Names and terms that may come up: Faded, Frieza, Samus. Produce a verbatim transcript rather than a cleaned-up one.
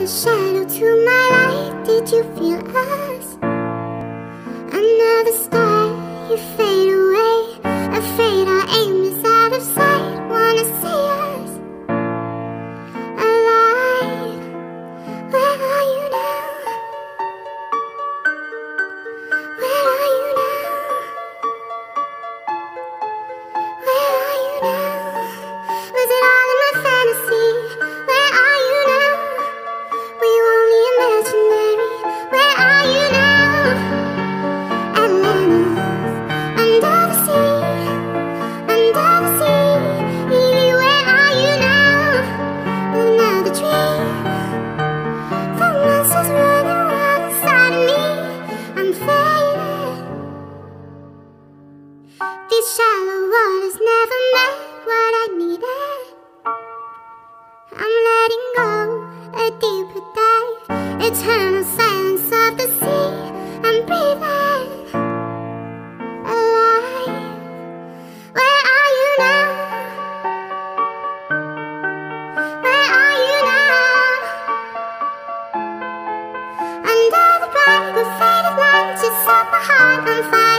the shadow to my light. Did you feel us? Another star, you fade away. Afraid our aim is out of sight. Wanna see us alive? Where are you now? Where are you now? Where are you now? Was it all in my fantasy? Where are you now? Were you only imaginary? Where are you now? Atlantis, under the sea, under the sea. Evie, where are you now? Another dream. The monster's running wild inside of me. I'm faded. These shallow waters never met what I needed. I'm letting go, a deeper dive. Eternal silence of the sea. I'm breathing alive. Where are you now? Where are you now? Under the bright, the faded light, just set my heart on fire.